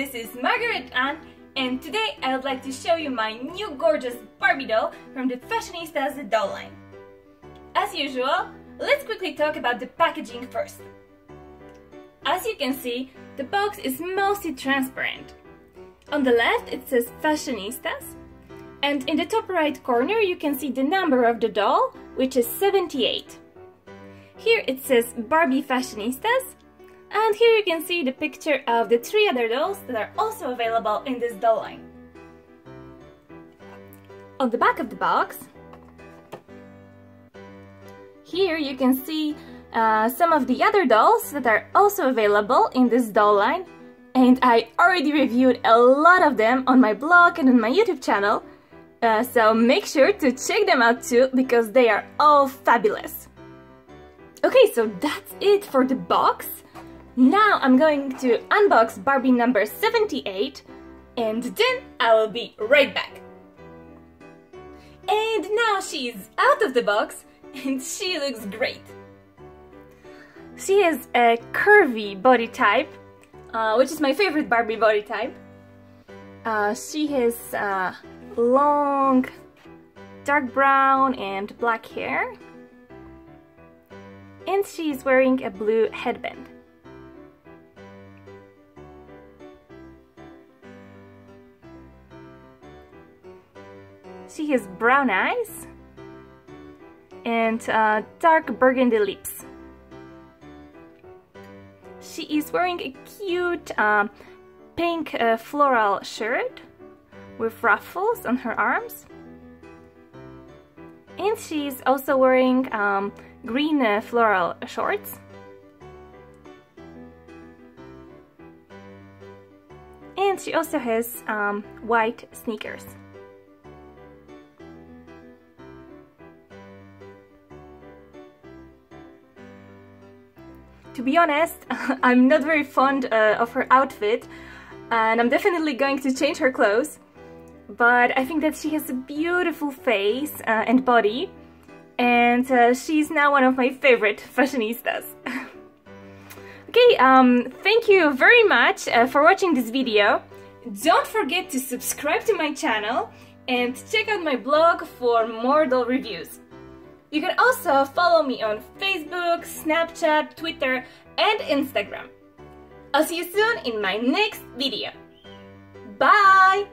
this is Margaret Ann, and today I would like to show you my new gorgeous Barbie doll from the Fashionistas doll line. As usual, let's quickly talk about the packaging first. As you can see, the box is mostly transparent. On the left it says Fashionistas, and in the top right corner you can see the number of the doll, which is 78. Here it says Barbie Fashionistas, and here you can see the picture of the three other dolls that are also available in this doll line. On the back of the box, here you can see some of the other dolls that are also available in this doll line, and I already reviewed a lot of them on my blog and on my YouTube channel, so make sure to check them out too, because they are all fabulous. Okay, so that's it for the box. Now I'm going to unbox Barbie number 78, and then I will be right back. And now she is out of the box, and she looks great. She has a curvy body type, which is my favorite Barbie body type. She has long, dark brown and black hair, and she is wearing a blue headband. She has brown eyes and dark burgundy lips. She is wearing a cute pink floral shirt with ruffles on her arms, and she is also wearing green floral shorts, and she also has white sneakers. To be honest, I'm not very fond of her outfit, and I'm definitely going to change her clothes, but I think that she has a beautiful face and body, and she's now one of my favorite fashionistas. Okay, thank you very much for watching this video. Don't forget to subscribe to my channel and check out my blog for more doll reviews. You can also follow me on Facebook, Snapchat, Twitter, and Instagram. I'll see you soon in my next video. Bye!